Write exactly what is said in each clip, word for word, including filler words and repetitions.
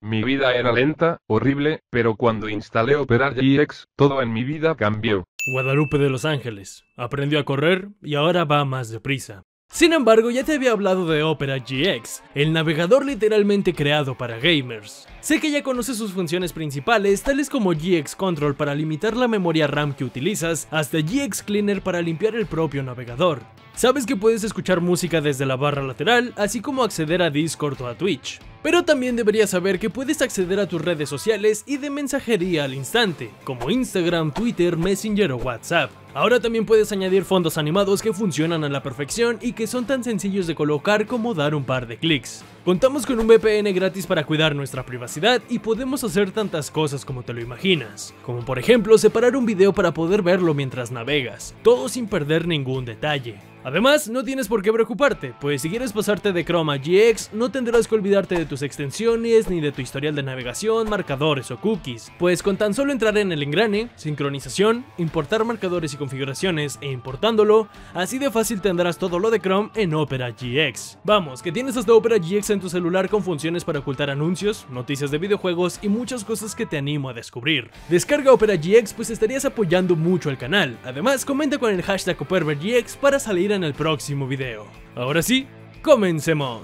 Mi vida era lenta, horrible, pero cuando instalé Opera G X, todo en mi vida cambió. Guadalupe de Los Ángeles. Aprendió a correr y ahora va más deprisa. Sin embargo, ya te había hablado de Opera G X, el navegador literalmente creado para gamers. Sé que ya conoces sus funciones principales, tales como G X Control para limitar la memoria RAM que utilizas, hasta G X Cleaner para limpiar el propio navegador. Sabes que puedes escuchar música desde la barra lateral, así como acceder a Discord o a Twitch. Pero también deberías saber que puedes acceder a tus redes sociales y de mensajería al instante, como Instagram, Twitter, Messenger o WhatsApp. Ahora también puedes añadir fondos animados que funcionan a la perfección y que son tan sencillos de colocar como dar un par de clics. Contamos con un V P N gratis para cuidar nuestra privacidad y podemos hacer tantas cosas como te lo imaginas, como por ejemplo separar un video para poder verlo mientras navegas, todo sin perder ningún detalle. Además, no tienes por qué preocuparte, pues si quieres pasarte de Chrome a G X, no tendrás que olvidarte de tus extensiones, ni de tu historial de navegación, marcadores o cookies, pues con tan solo entrar en el engrane, sincronización, importar marcadores y configuraciones e importándolo, así de fácil tendrás todo lo de Chrome en Opera G X. Vamos, que tienes hasta Opera G X en tu celular con funciones para ocultar anuncios, noticias de videojuegos y muchas cosas que te animo a descubrir. Descarga Opera G X, pues estarías apoyando mucho al canal. Además, comenta con el hashtag OperaGX para salir a en el próximo video. Ahora sí, comencemos.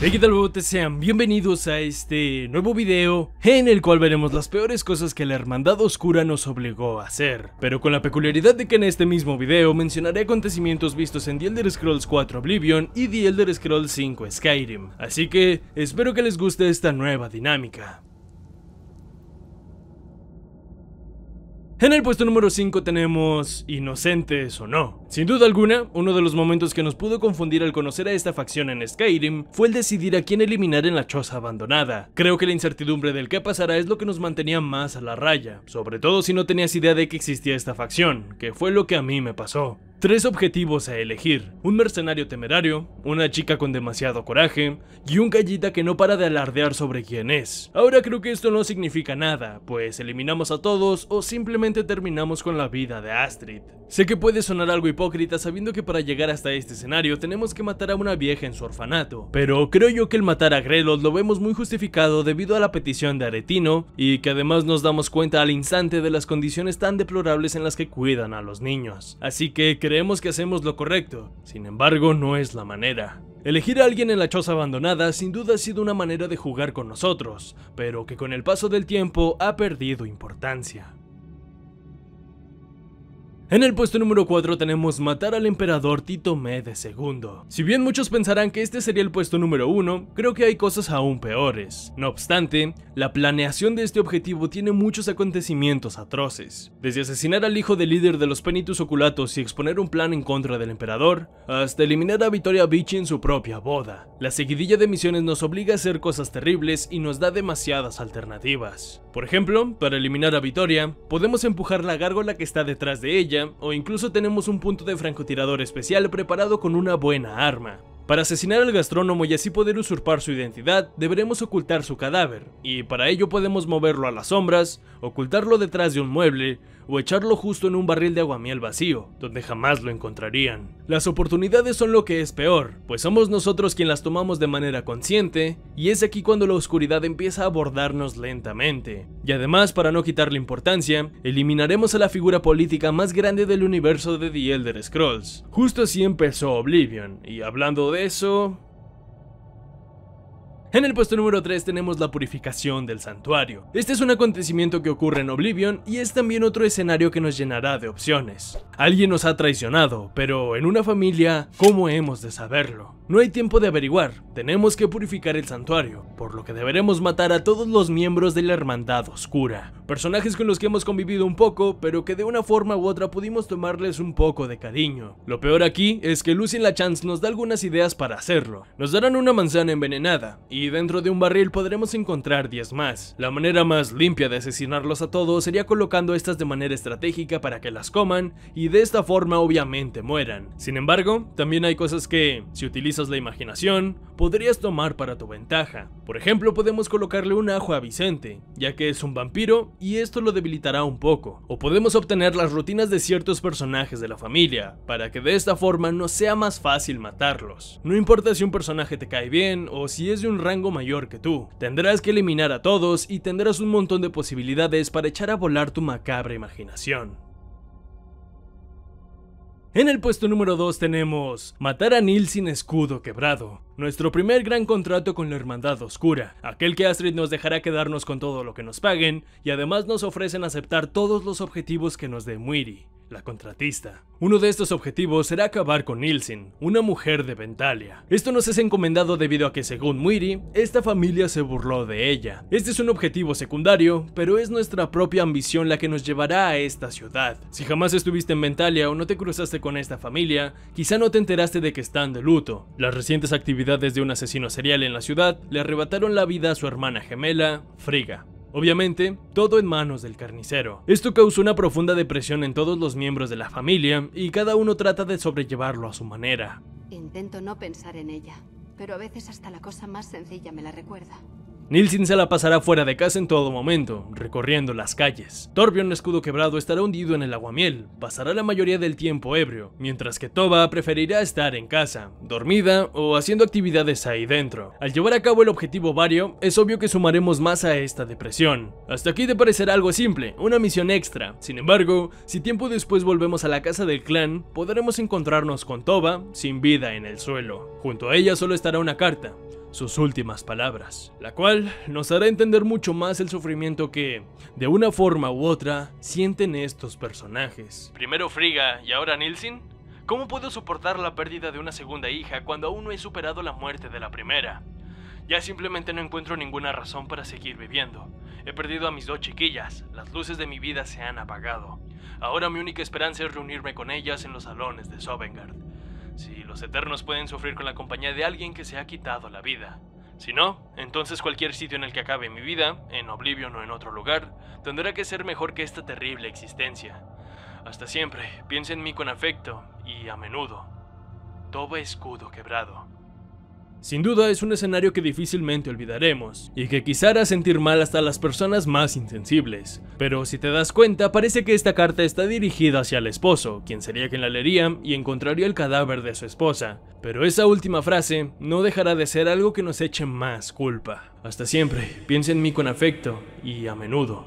Hey, ¿qué tal, bobotes? Sean bienvenidos a este nuevo video en el cual veremos las peores cosas que la Hermandad Oscura nos obligó a hacer, pero con la peculiaridad de que en este mismo video mencionaré acontecimientos vistos en The Elder Scrolls cuatro Oblivion y The Elder Scrolls cinco Skyrim, así que espero que les guste esta nueva dinámica. En el puesto número cinco tenemos inocentes o no. Sin duda alguna, uno de los momentos que nos pudo confundir al conocer a esta facción en Skyrim fue el decidir a quién eliminar en la choza abandonada. Creo que la incertidumbre del qué pasará es lo que nos mantenía más a la raya, sobre todo si no tenías idea de que existía esta facción, que fue lo que a mí me pasó. Tres objetivos a elegir: un mercenario temerario, una chica con demasiado coraje y un gallita que no para de alardear sobre quién es. Ahora creo que esto no significa nada, pues eliminamos a todos o simplemente terminamos con la vida de Astrid. Sé que puede sonar algo hipócrita sabiendo que para llegar hasta este escenario tenemos que matar a una vieja en su orfanato, pero creo yo que el matar a Grelod lo vemos muy justificado debido a la petición de Aretino y que además nos damos cuenta al instante de las condiciones tan deplorables en las que cuidan a los niños, así que, que creemos que hacemos lo correcto, sin embargo no es la manera. Elegir a alguien en la choza abandonada sin duda ha sido una manera de jugar con nosotros, pero que con el paso del tiempo ha perdido importancia. En el puesto número cuatro tenemos matar al emperador Tito Mede segundo. Si bien muchos pensarán que este sería el puesto número uno, creo que hay cosas aún peores. No obstante, la planeación de este objetivo tiene muchos acontecimientos atroces. Desde asesinar al hijo del líder de los Penitus Oculatos y exponer un plan en contra del emperador, hasta eliminar a Victoria Vici en su propia boda. La seguidilla de misiones nos obliga a hacer cosas terribles y nos da demasiadas alternativas. Por ejemplo, para eliminar a Victoria, podemos empujar la gárgola que está detrás de ella, o incluso tenemos un punto de francotirador especial preparado con una buena arma. Para asesinar al gastrónomo y así poder usurpar su identidad, deberemos ocultar su cadáver, y para ello podemos moverlo a las sombras, ocultarlo detrás de un mueble, o echarlo justo en un barril de aguamiel vacío, donde jamás lo encontrarían. Las oportunidades son lo que es peor, pues somos nosotros quien las tomamos de manera consciente, y es aquí cuando la oscuridad empieza a abordarnos lentamente. Y además, para no quitarle importancia, eliminaremos a la figura política más grande del universo de The Elder Scrolls. Justo así empezó Oblivion, y hablando de eso... En el puesto número tres tenemos la purificación del santuario. Este es un acontecimiento que ocurre en Oblivion y es también otro escenario que nos llenará de opciones. Alguien nos ha traicionado, pero en una familia, ¿cómo hemos de saberlo? No hay tiempo de averiguar, tenemos que purificar el santuario, por lo que deberemos matar a todos los miembros de la Hermandad Oscura. Personajes con los que hemos convivido un poco, pero que de una forma u otra pudimos tomarles un poco de cariño. Lo peor aquí es que Lucien Lachance nos da algunas ideas para hacerlo. Nos darán una manzana envenenada, y dentro de un barril podremos encontrar diez más. La manera más limpia de asesinarlos a todos sería colocando estas de manera estratégica para que las coman, y de esta forma obviamente mueran. Sin embargo, también hay cosas que, si utilizas utilizas la imaginación, podrías tomar para tu ventaja. Por ejemplo, podemos colocarle un ajo a Vicente, ya que es un vampiro y esto lo debilitará un poco. O podemos obtener las rutinas de ciertos personajes de la familia, para que de esta forma nos sea más fácil matarlos. No importa si un personaje te cae bien o si es de un rango mayor que tú, tendrás que eliminar a todos y tendrás un montón de posibilidades para echar a volar tu macabra imaginación. En el puesto número dos tenemos matar a Nilsine Escudo Quebrado, nuestro primer gran contrato con la Hermandad Oscura, aquel que Astrid nos dejará quedarnos con todo lo que nos paguen y además nos ofrecen aceptar todos los objetivos que nos dé Muiri, la contratista. Uno de estos objetivos será acabar con Nilsine, una mujer de Ventalia. Esto nos es encomendado debido a que, según Muiri, esta familia se burló de ella. Este es un objetivo secundario, pero es nuestra propia ambición la que nos llevará a esta ciudad. Si jamás estuviste en Ventalia o no te cruzaste con esta familia, quizá no te enteraste de que están de luto. Las recientes actividades de un asesino serial en la ciudad le arrebataron la vida a su hermana gemela, Frigga. Obviamente, todo en manos del carnicero. Esto causó una profunda depresión en todos los miembros de la familia y cada uno trata de sobrellevarlo a su manera. Intento no pensar en ella, pero a veces hasta la cosa más sencilla me la recuerda. Nilsine se la pasará fuera de casa en todo momento, recorriendo las calles. Torbio en Escudo Quebrado estará hundido en el aguamiel, pasará la mayoría del tiempo ebrio, mientras que Toba preferirá estar en casa, dormida o haciendo actividades ahí dentro. Al llevar a cabo el objetivo vario, es obvio que sumaremos más a esta depresión. Hasta aquí te parecerá algo simple, una misión extra. Sin embargo, si tiempo después volvemos a la casa del clan, podremos encontrarnos con Toba sin vida en el suelo. Junto a ella solo estará una carta, sus últimas palabras, la cual nos hará entender mucho más el sufrimiento que, de una forma u otra, sienten estos personajes. Primero Frigga y ahora Nilsine. ¿Cómo puedo soportar la pérdida de una segunda hija cuando aún no he superado la muerte de la primera? Ya simplemente no encuentro ninguna razón para seguir viviendo. He perdido a mis dos chiquillas, las luces de mi vida se han apagado. Ahora mi única esperanza es reunirme con ellas en los salones de Sovengard. Si los eternos pueden sufrir con la compañía de alguien que se ha quitado la vida. Si no, entonces cualquier sitio en el que acabe mi vida, en Oblivion o en otro lugar, tendrá que ser mejor que esta terrible existencia. Hasta siempre, piensa en mí con afecto y a menudo. Toba Escudo Quebrado. Sin duda es un escenario que difícilmente olvidaremos, y que quizá hará sentir mal hasta a las personas más insensibles. Pero si te das cuenta, parece que esta carta está dirigida hacia el esposo, quien sería quien la leería y encontraría el cadáver de su esposa. Pero esa última frase no dejará de ser algo que nos eche más culpa. Hasta siempre, piensa en mí con afecto y a menudo.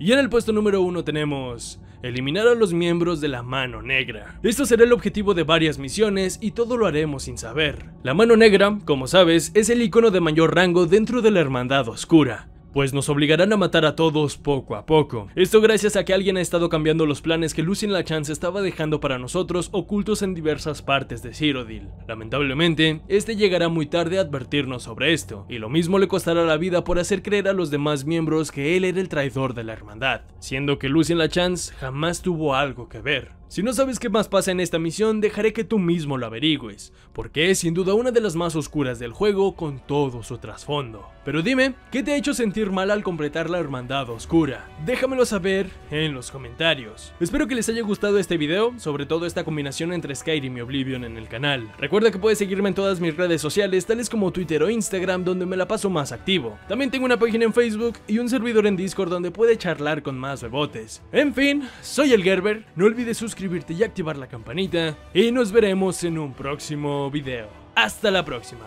Y en el puesto número uno tenemos eliminar a los miembros de la Mano Negra. Esto será el objetivo de varias misiones y todo lo haremos sin saber. La Mano Negra, como sabes, es el icono de mayor rango dentro de la Hermandad Oscura, pues nos obligarán a matar a todos poco a poco. Esto gracias a que alguien ha estado cambiando los planes que Lucien Lachance estaba dejando para nosotros ocultos en diversas partes de Cyrodiil. Lamentablemente, este llegará muy tarde a advertirnos sobre esto, y lo mismo le costará la vida por hacer creer a los demás miembros que él era el traidor de la hermandad, siendo que Lucien Lachance jamás tuvo algo que ver. Si no sabes qué más pasa en esta misión, dejaré que tú mismo lo averigües, porque es sin duda una de las más oscuras del juego con todo su trasfondo. Pero dime, ¿qué te ha hecho sentir mal al completar la Hermandad Oscura? Déjamelo saber en los comentarios. Espero que les haya gustado este video, sobre todo esta combinación entre Skyrim y Oblivion en el canal. Recuerda que puedes seguirme en todas mis redes sociales, tales como Twitter o Instagram, donde me la paso más activo. También tengo una página en Facebook y un servidor en Discord donde puedes charlar con más bebotes. En fin, soy el Gerber, no olvides suscribirte y activar la campanita, y nos veremos en un próximo video. Hasta la próxima.